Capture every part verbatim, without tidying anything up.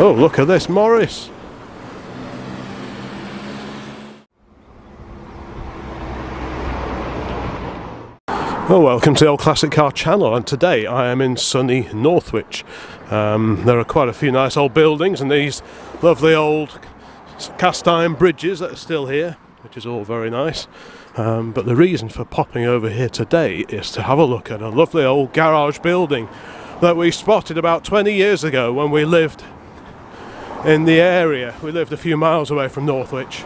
Oh, look at this Morris. Well, welcome to the Old Classic Car Channel, and today I am in sunny Northwich. Um, there are quite a few nice old buildings and these lovely old cast iron bridges that are still here, which is all very nice. Um, but the reason for popping over here today is to have a look at a lovely old garage building that we spotted about twenty years ago when we lived in the area. We lived a few miles away from Northwich,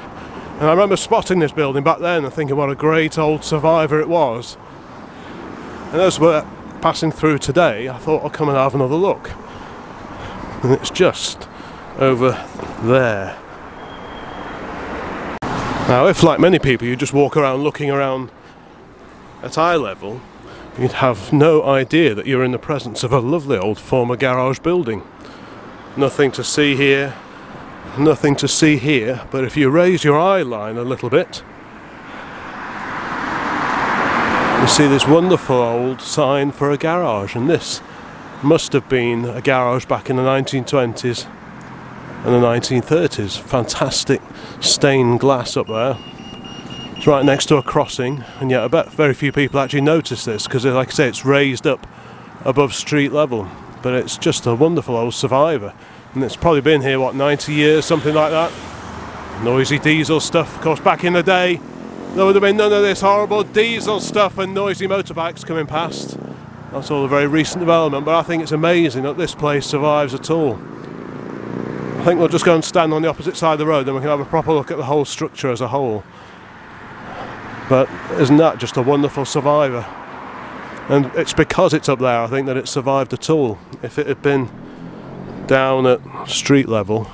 and I remember spotting this building back then and thinking what a great old survivor it was. And as we're passing through today, I thought I'll come and have another look. And it's just over there. Now, if like many people you just walk around looking around at eye level, you'd have no idea that you're in the presence of a lovely old former garage building. Nothing to see here, nothing to see here, but if you raise your eye line a little bit, you see this wonderful old sign for a garage, and this must have been a garage back in the nineteen twenties and the nineteen thirties. Fantastic stained glass up there. It's right next to a crossing, and yet I bet very few people actually notice this because, like I say, it's raised up above street level. But it's just a wonderful old survivor, and it's probably been here, what, ninety years, something like that. Noisy diesel stuff, of course. Back in the day there would have been none of this horrible diesel stuff and noisy motorbikes coming past. That's all a very recent development, but I think it's amazing that this place survives at all. I think we'll just go and stand on the opposite side of the road and we can have a proper look at the whole structure as a whole. But isn't that just a wonderful survivor? And it's because it's up there, I think, that it survived at all. If it had been down at street level,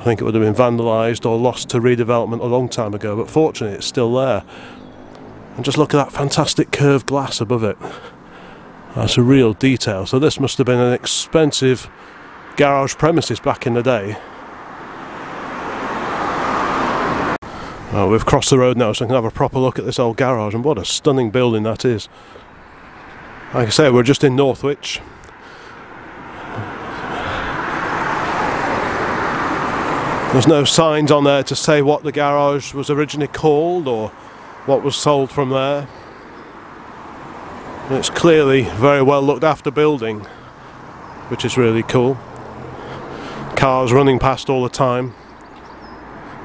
I think it would have been vandalised or lost to redevelopment a long time ago, but fortunately it's still there. And just look at that fantastic curved glass above it. That's a real detail. So this must have been an expensive garage premises back in the day. Well, we've crossed the road now so we can have a proper look at this old garage, and what a stunning building that is. Like I say, we're just in Northwich. There's no signs on there to say what the garage was originally called or what was sold from there. And it's clearly a very well looked after building, which is really cool. Cars running past all the time.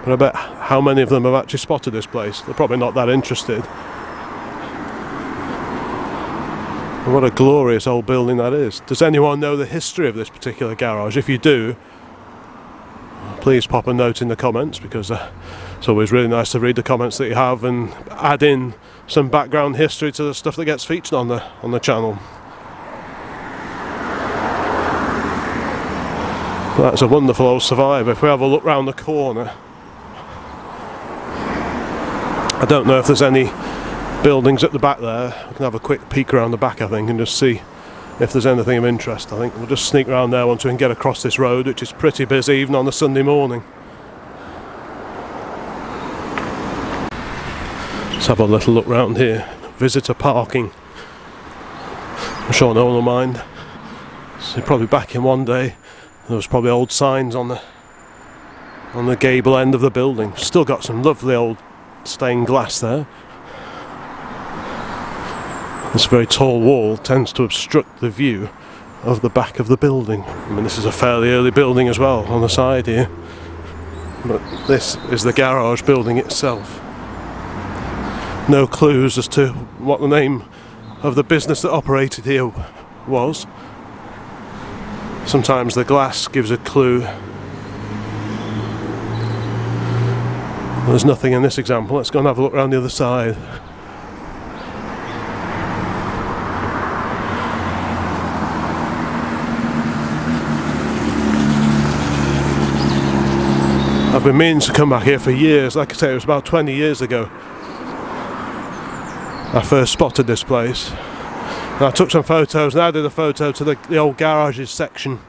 But I bet how many of them have actually spotted this place? They're probably not that interested. And what a glorious old building that is. Does anyone know the history of this particular garage? If you do, please pop a note in the comments, because uh, it's always really nice to read the comments that you have and add in some background history to the stuff that gets featured on the on the channel. That's a wonderful old survivor. If we have a look round the corner, I don't know if there's any buildings at the back there. We can have a quick peek around the back, I think, and just see if there's anything of interest. I think we'll just sneak around there once we can get across this road, which is pretty busy even on a Sunday morning. Let's have a little look round here. Visitor parking. I'm sure no one will mind. So probably back in one day there was probably old signs on the on the gable end of the building. Still got some lovely old stained glass there. This very tall wall tends to obstruct the view of the back of the building. I mean, this is a fairly early building as well on the side here, but this is the garage building itself. No clues as to what the name of the business that operated here was. Sometimes the glass gives a clue. There's nothing in this example. Let's go and have a look around the other side. I've been meaning to come back here for years. Like I say, it was about twenty years ago I first spotted this place. And I took some photos and added a photo to the, the old garages section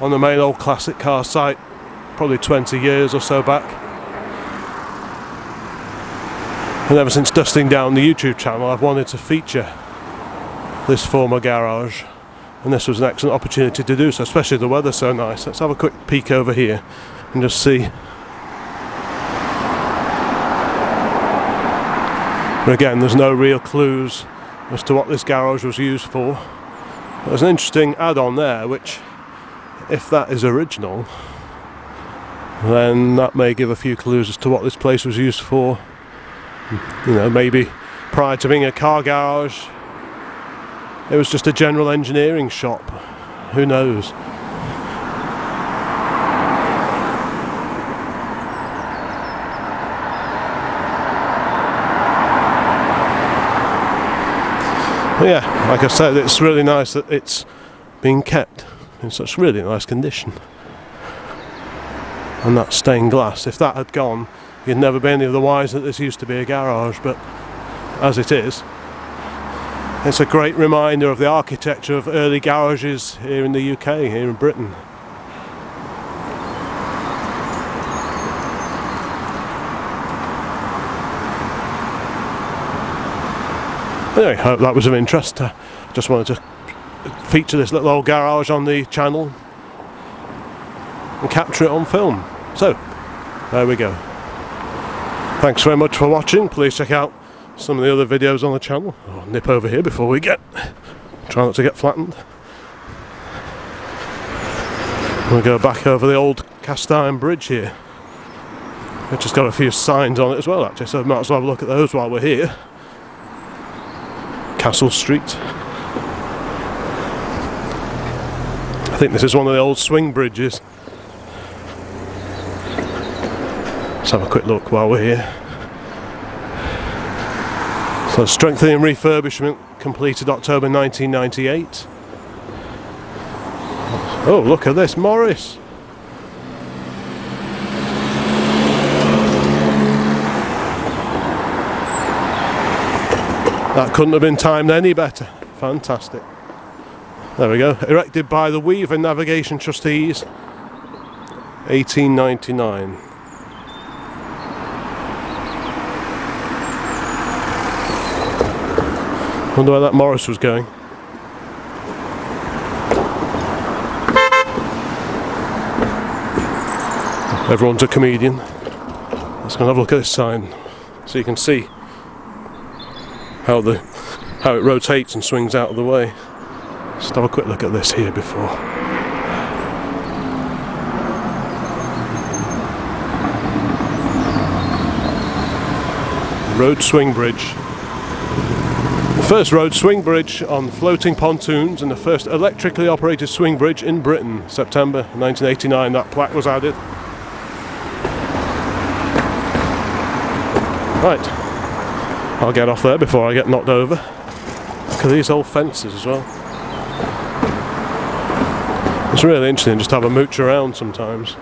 on the main Old Classic Car site, probably twenty years or so back. And ever since dusting down the YouTube channel, I've wanted to feature this former garage and this was an excellent opportunity to do so, especially the weather's so nice. Let's have a quick peek over here and just see. But again, there's no real clues as to what this garage was used for. But there's an interesting add-on there, which, if that is original, then that may give a few clues as to what this place was used for. You know, maybe prior to being a car garage, it was just a general engineering shop. Who knows? But yeah, like I said, it's really nice that it's being kept in such really nice condition. And that stained glass, if that had gone, you'd never be any of the wise that this used to be a garage, but as it is, it's a great reminder of the architecture of early garages here in the U K, here in Britain. Anyway, I hope that was of interest. I just wanted to feature this little old garage on the channel and capture it on film. So, there we go. Thanks very much for watching. Please check out some of the other videos on the channel. I'll nip over here before we get... try not to get flattened. We'll go back over the old cast iron bridge here. It's just got a few signs on it as well, actually, so we might as well have a look at those while we're here. Castle Street. I think this is one of the old swing bridges. Let's have a quick look while we're here. So, strengthening and refurbishment completed October nineteen ninety-eight. Oh, look at this, Morris! That couldn't have been timed any better. Fantastic. There we go. Erected by the Weaver Navigation Trustees, eighteen ninety-nine. Wonder where that Morris was going. Everyone's a comedian. Let's go and have a look at this sign, so you can see how the how it rotates and swings out of the way. Just have a quick look at this here before. Road swing bridge. The first road swing bridge on floating pontoons and the first electrically operated swing bridge in Britain, September nineteen eighty-nine, that plaque was added. Right, I'll get off there before I get knocked over. Look at these old fences as well. It's really interesting just to have a mooch around sometimes.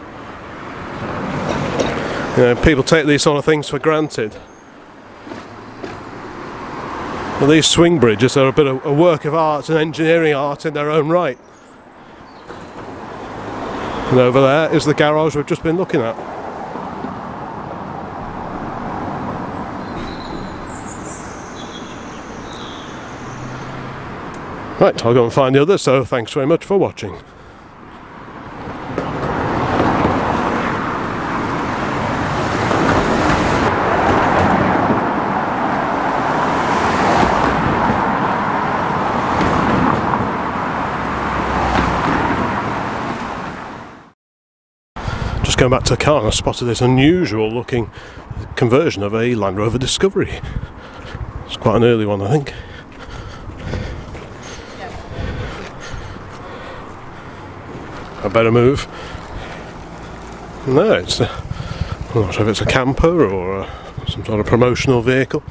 You know, people take these sort of things for granted. Well, these swing bridges are a bit of a work of art and engineering art in their own right. And over there is the garage we've just been looking at. Right, I'll go and find the others, so thanks very much for watching. Going back to the car, and I spotted this unusual looking conversion of a Land Rover Discovery. It's quite an early one, I think. I better move. No, it's a, I'm not sure if it's a camper or a, some sort of promotional vehicle.